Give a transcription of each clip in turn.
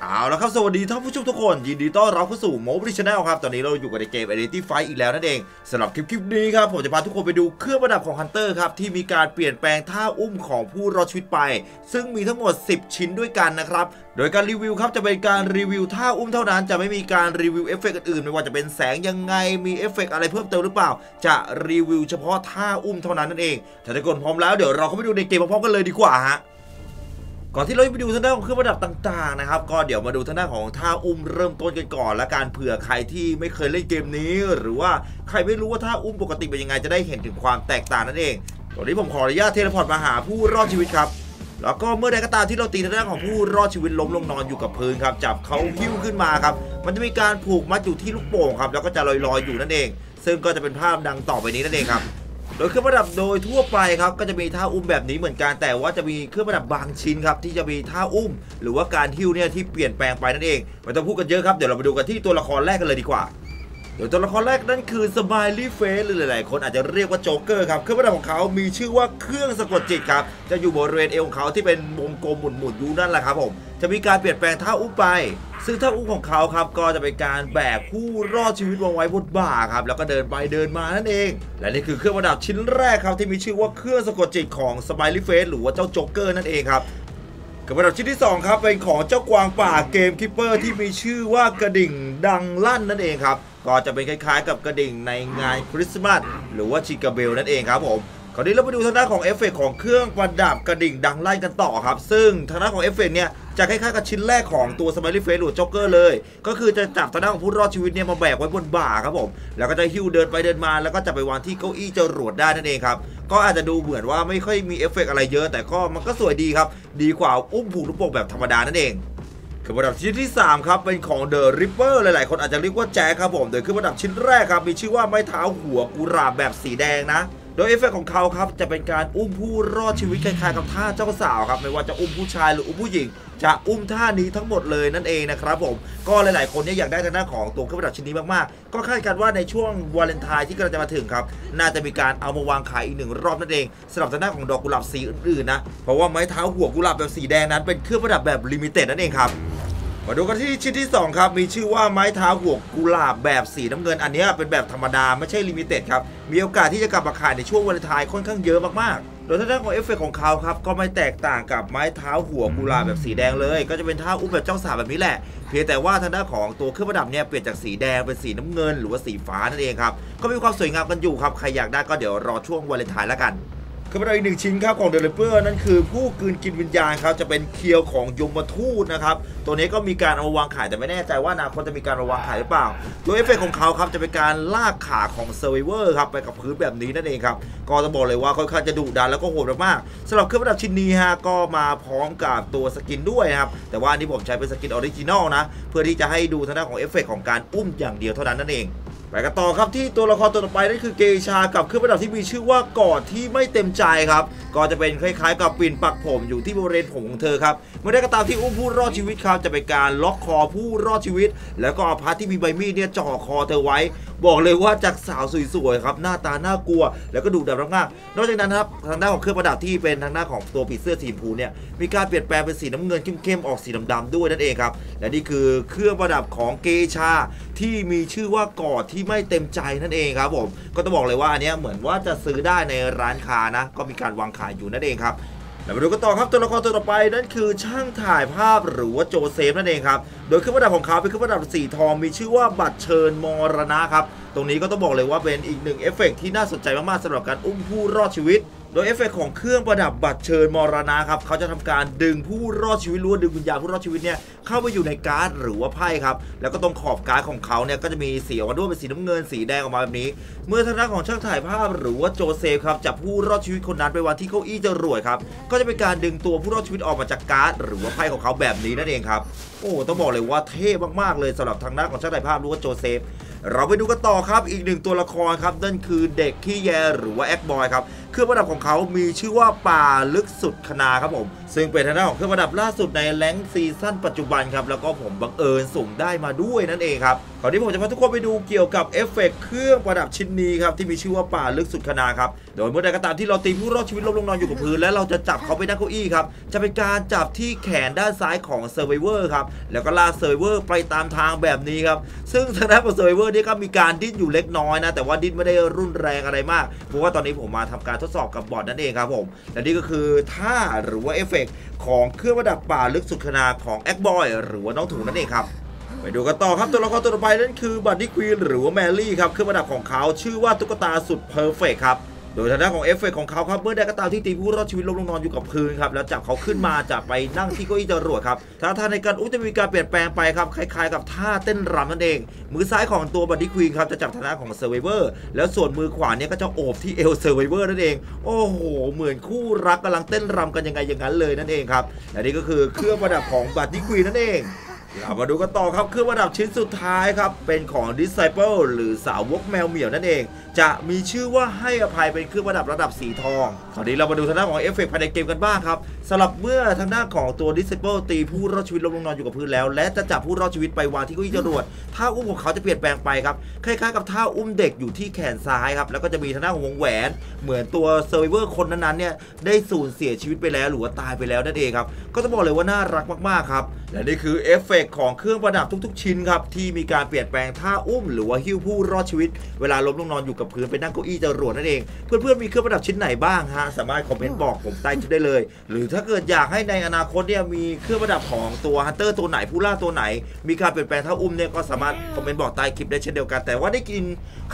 เอาแล้วครับสวัสดีท่านผู้ชมทุกคนยินดีต้อนรับเข้าสู่โมบิชแนลครับตอนนี้เราอยู่กับในเกม Identity Five อีกแล้วนั่นเองสำหรับคลิปนี้ครับผมจะพาทุกคนไปดูเครื่องประดับของฮันเตอร์ครับที่มีการเปลี่ยนแปลงท่าอุ้มของผู้รอดชีวิตไปซึ่งมีทั้งหมด10ชิ้นด้วยกันนะครับโดยการรีวิวครับจะเป็นการรีวิวท่าอุ้มเท่านั้นจะไม่มีการรีวิวเอฟเฟกต์อื่นไม่ว่าจะเป็นแสงยังไงมีเอฟเฟกต์อะไรเพิ่มเติมหรือเปล่าจะรีวิวเฉพาะท่าอุ้มเท่านั้นนั่นเองถ้าทุกคนพร้อมแล้วเดี๋ยวเราเข้าไปดูในเกมพร้อมกันเลยดีกว่าฮะก่อนที่เราจะไปดูทางด้านของเครื่องประดับต่างๆนะครับก็เดี๋ยวมาดูทางด้านของท่าอุ้มเริ่มต้นกันก่อนและการเผื่อใครที่ไม่เคยเล่นเกมนี้หรือว่าใครไม่รู้ว่าท่าอุ้มปกติเป็นยังไงจะได้เห็นถึงความแตกต่างนั่นเองตอนนี้ผมขออนุญาตเทเลพอร์ตมาหาผู้รอดชีวิตครับแล้วก็เมื่อใดก็ตามที่เราตีทางด้านของผู้รอดชีวิตล้มลงนอนอยู่กับพื้นครับจับเขาหิ้วขึ้นมาครับมันจะมีการผูกมัดอยู่ที่ลูกโป่งครับแล้วก็จะลอยๆอยู่นั่นเองซึ่งก็จะเป็นภาพดังต่อไปนี้นั่นเองครับโดยเครื่องประดับโดยทั่วไปครับก็จะมีท่าอุ้มแบบนี้เหมือนกันแต่ว่าจะมีเครื่องประดับบางชิ้นครับที่จะมีท่าอุ้มหรือว่าการหิ้วเนี่ยที่เปลี่ยนแปลงไปนั่นเองไม่ต้องพูดกันเยอะครับเดี๋ยวเราไปดูกันที่ตัวละครแรกกันเลยดีกว่าโดยตัวละครแรกนั่นคือ Smiley Face หรือหลายๆคนอาจจะเรียกว่า Joker ครับเครื่องประดับของเขามีชื่อว่าเครื่องสะกดจิตครับจะอยู่บริเวณเอวของเขาที่เป็นวงกลมหมุนๆอยู่นั่นแหละครับผมจะมีการเปลี่ยนแปลงท่าอุ้มไปซึ่งท่าอุ้มของเขาครับก็จะเป็นการแบกผู้รอดชีวิตวางไว้บนบ่าครับแล้วก็เดินไปเดินมานั่นเองและนี่คือเครื่องประดับชิ้นแรกครับที่มีชื่อว่าเครื่องสะกดจิตของ Smiley Face หรือว่าเจ้า Joker นั่นเองครับเครื่องประดับชิ้นที่2ครับเป็นของเจ้ากวางป่าเกมคิปเปอร์ที่มีชื่อว่ากระดิ่งดังลั่นนั่นเองครับก็จะเป็นคล้ายๆกับกระดิ่งในงานคริสต์มาสหรือว่าชิคาเบลนั่นเองครับผมคราวนี้เราไปดูทางด้านของเอฟเฟกต์ของเครื่องประดับกระดิ่งดังไล่กันต่อครับซึ่งทางด้านของเอฟเฟกต์เนี่ยจะคล้ายๆกับชิ้นแรกของตัว Smiley Face หรือ Joker เลยก็คือจะจับทางด้านของผู้รอดชีวิตเนี่ยมาแบกไว้บนบ่าครับผมแล้วก็จะหิ้วเดินไปเดินมาแล้วก็จะไปวางที่เก้าอี้จรวดได้นั่นเองครับก็อาจจะดูเหมือนว่าไม่ค่อยมีเอฟเฟกต์อะไรเยอะแต่ก็มันก็สวยดีครับดีกว่าอุ้มผูกลูกโป่งแบบธรรมดานั่นเองเครื่องประดับชิ้นที่3ครับเป็นของ The Ripper หลายๆคนอาจจะเรียกว่าแจ็คครับผมโดยเครื่องประดับชิ้นแรกครับมีชื่อว่าไม้เท้าหัวกุหลาบแบบสีแดงนะโดยเอฟเฟกต์ของเขาครับจะเป็นการอุ้มผู้รอดชีวิตคล้ายๆกับท่าเจ้าสาวครับไม่ว่าจะอุ้มผู้ชายหรืออุ้มผู้หญิงจะอุ้มท่านี้ทั้งหมดเลยนั่นเองนะครับผมก็หลายๆคนเนี่ยอยากได้ทางด้านของตัวเครื่องประดับชิ้นนี้มากๆก็คาดการณ์ว่าในช่วงวาเลนไทน์ที่กำลังจะมาถึงครับน่าจะมีการเอามาวางขายอีก1รอบนั่นเองสำหรับทางด้านของดอกกุหลาบสีอื่นๆนะเพราะว่าไม้เท้าหัวกุหลาบแบบสีแดงนั้นเป็นเครื่องประดับแบบลิมิเต็ดนั่นเองครับมาดูกันที่ชิ้นที่2ครับมีชื่อว่าไม้เท้าหัวกุหลาบแบบสีน้ำเงินอันนี้เป็นแบบธรรมดาไม่ใช่ลิมิเต็ดครับมีโอกาสที่จะกลับมาขายในช่วงวาเลนไทน์ค่อนข้างเยอะมากๆโดยท่าของเอฟเฟกต์ของเขาครับก็ไม่แตกต่างกับไม้เท้าหัวกุหลาบแบบสีแดงเลยก็จะเป็นท่าอุ้มแบบเจ้าสาวแบบนี้แหละเพียงแต่ว่าทางด้านของตัวเครื่องประดับเนี่ยเปลี่ยนจากสีแดงเป็นสีน้ำเงินหรือว่าสีฟ้านั่นเองครับก็มีความสวยงามกันอยู่ครับใครอยากได้ก็เดี๋ยวรอช่วงวาเลนไทน์แล้วกันเครื่องประดับอีก1ชิ้นครับของเดลิเวอร์นั่นคือผู้กืนกินวิญญาณครับจะเป็นเคียวของยมทูตนะครับตัวนี้ก็มีการเอาวางขายแต่ไม่แน่ใจว่าอนาคตจะมีการวางขายหรือเปล่าโดยเอฟเฟกต์ของเขาครับจะเป็นการลากขาของเซอร์ไวเวอร์ครับไปกับพื้นแบบนี้นั่นเองครับก็จะบอกเลยว่าค่อนข้างจะดุดันแล้วก็โหดมากๆสำหรับเครื่องประดับชิ้นนี้ฮะก็มาพร้อมกับตัวสกินด้วยครับแต่ว่านี่ผมใช้เป็นสกินออริจินอลนะเพื่อที่จะให้ดูทางด้านของเอฟเฟกต์ของการอุ้มอย่างเดียวเท่านั้นนั่นเองไปกันต่อครับที่ตัวละครตัวต่อไปนั่นคือเกชากับเครื่องประดับที่มีชื่อว่ากอดที่ไม่เต็มใจครับก็จะเป็นคล้ายๆกับปิ่นปักผมอยู่ที่บริเวณผมของเธอครับเมื่อได้กระตามที่อุ้มผู้รอดชีวิตครับจะเป็นการล็อกคอผู้รอดชีวิตแล้วก็เอาพาร์ทที่มีใบมีดเนี่ยจ่อคอเธอไว้บอกเลยว่าจากสาวสวยๆครับหน้าตาน่ากลัวแล้วก็ดุดันมากๆนอกจากนั้นครับทางด้านของเครื่องประดับที่เป็นทางด้านของตัวผีเสื้อสีชมพูเนี่ยมีการเปลี่ยนแปลงเป็นสีน้ำเงินเข้มๆออกสีดำๆด้วยนั่นเองครับและนี่คือเครื่องประดับของเกชาที่มีชื่อว่ากอดที่ไม่เต็มใจนั่นเองครับผมก็ต้องบอกเลยว่าอันนี้เหมือนว่าจะซื้อได้ในร้านค้านะก็มีการวางขายอยู่นั่นเองครับแล้วมาดูกันต่อครับตัวละครตัวต่อไปนั่นคือช่างถ่ายภาพหรือว่าโจเซฟนั่นเองครับโดยเครื่องประดับของเขาเป็นเครื่องประดับสีทองมีชื่อว่าบัตรเชิญมรณะครับตรงนี้ก็ต้องบอกเลยว่าเป็นอีกหนึ่งเอฟเฟกต์ที่น่าสนใจมากๆสำหรับการอุ้มผู้รอดชีวิตโดยเอฟเฟกต์ของเครื่องประดับบัตรเชิญมรณะครับเขาจะทำการดึงผู้รอดชีวิตล้วนดึงวิญญาณผู้รอดชีวิตเนี่ยเข้าไปอยู่ในการ์ดหรือว่าไพ่ครับแล้วก็ตรงขอบการ์ดของเขาเนี่ยก็จะมีสีออกมาด้วยเป็นสีน้ำเงินสีแดงออกมาแบบนี้เมื่อทางด้านของช่างถ่ายภาพหรือว่าโจเซฟครับจับผู้รอดชีวิตคนนั้นไปวางที่เก้าอี้จรวดครับก็จะเป็นการดึงตัวผู้รอดชีวิตออกมาจากการ์ดหรือว่าไพ่ของเขาแบบนี้นั่นเองครับโอ้ต้องบอกเลยว่าเท่มากๆเลยสำหรับทางด้านของช่างถ่ายภาพหรือว่าโจเซฟเราไปดูกันต่อครับอีกหนึ่งตัวละครครับนั่นคือเด็กขี้แยหรือว่าแอคบอยครับเครื่องประดับของเขามีชื่อว่าป่าลึกสุดคณาครับผมซึ่งเป็นทางด้านของเครื่องประดับล่าสุดในแรงซีซั่นปัจจุบันครับแล้วก็ผมบังเอิญสุ่มได้มาด้วยนั่นเองครับคราวนี้ผมจะพาทุกคนไปดูเกี่ยวกับเอฟเฟกต์เครื่องประดับชิ้นนี้ครับที่มีชื่อว่าป่าลึกสุดคณาครับ โดยเมื่อใดก็ตามที่เราตีผู้รอดชีวิตล้มลงนอนอยู่กับพื้นและเราจะจับเขาไปนั่งเก้าอี้ครับจะเป็นการจับที่แขนด้านซ้ายของเซอร์ไวเวอร์ครับแล้วก็ลากเซอร์ไวเวอร์ไปตามทางแบบนี้ครับซึ่งทางด้านของเซอร์ไวเวอร์นี่ก็มีการดิ้นอยู่เล็กน้อยนะแต่ว่าดิ้นไม่ได้รุนแรงอะไรมากเพราะว่าตอนนี้ผมมาทำการทดสอบกับบอทนั่นเองครับผมและนี่ก็คือท่าหรือว่าเอฟเฟกต์ของเครื่องประดับป่าลึกสุดขนาดของแอ็กบอยหรือว่าน้องถุงนั่นเองครับไปดูกันต่อครับตัวละครตัวต่อไปนั่นคือบัดดี้ควีนหรือว่าแมรี่ครับเครื่องประดับของเขาชื่อว่าตุ๊กตาสุดเพอร์เฟกต์ครับโดยทางด้านของเอฟเฟกต์ของเขาครับเมื่อใดก็ตามที่ตีผู้รอดชีวิตล้มลงนอนอยู่กับพื้นครับแล้วจับเขาขึ้นมาจะไปนั่งที่เก้าอี้จรวดครับท่าในการจะมีการเปลี่ยนแปลงไปครับคล้ายๆกับท่าเต้นรำนั่นเองมือซ้ายของตัวบัดดี้ควีนครับจะจับทางด้านของเซอร์ไวเวอร์แล้วส่วนมือขวาเนี่ยก็จะโอบที่เอลเซอร์ไวเวอร์นั่นเองโอ้โหเหมือนคู่รักกำลังเต้นรำกันยังไงอย่างนั้นเลยนั่นเองครับและนี่ก็คือเครื่องประดับของบัดดี้ควีนนั่นเองเรามาดูกันต่อครับเครื่องประดับชิ้นสุดท้ายครับเป็นของ Disciple หรือสาวกแมวเหมียวนั่นเองจะมีชื่อว่าให้อภัยเป็นเครื่องประดับระดับสีทองคราวนี้เรามาดูทางด้านของเอฟเฟกต์ภายในเกมกันบ้างครับสำหรับเมื่อทางด้านของตัว Disciple ตีผู้รอดชีวิตล้มลงนอนอยู่กับพื้นแล้วและจะจับผู้รอดชีวิตไปวางที่เก้าอี้จรวดท่าอุ้มของเขาจะเปลี่ยนแปลงไปครับคล้ายๆกับท่าอุ้มเด็กอยู่ที่แขนซ้ายครับแล้วก็จะมีทางด้านของวงแหวนเหมือนตัว Survivor คนนั้นเนี่ยได้สูญเสียชีวิตไปแล้วหรือว่าตายไปแล้วนั่นเองครับก็ต้องบอกเลยว่าน่ารักมากๆครับและนี่คือเอฟเฟกต์ของเครื่องประดับทุกๆชิ้นครับที่มีการเปลี่ยนแปลงท่าอุ้มหรือว่าหิ้วผู้รอดชีวิตเวลาล้มลงนอนอยู่กับพื้นไปนั่งเก้าอี้จรวดนั่นเองเพื่อนๆมีเครื่องประดับชิ้นไหนบ้างฮะสามารถคอมเมนต์บอกผมใต้คลิปได้เลยหรือถ้าเกิดอยากให้ในอนาคตเนี่ยมีเครื่องประดับของตัวฮันเตอร์ตัวไหนผู้ล่าตัวไหนมีการเปลี่ยนแปลงท่าอุ้มเนี่ยก็สามารถคอมเมนต์บอกใต้คลิปได้เช่นเดียวกันแต่ว่าได้กิน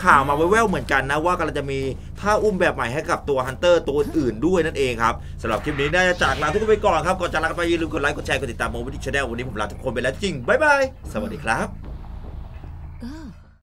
ข่าวมาแว่วๆเหมือนกันนะว่ากำลังจะมีท่าอุ้มแบบใหม่ให้กับตัวฮันเตอร์ตัวอื่นด้วยนั่นเองครับสำหรับคลิปนี้น่าจะจากลาทุกคนไปก่อนครับก่อนจากลาไปอย่าลืมกดไลค์กดแชร์กดติดตาม Mobility Channel วันนี้ผมลาทุกคนไปแล้วจริงบ๊ายบายสวัสดีครับ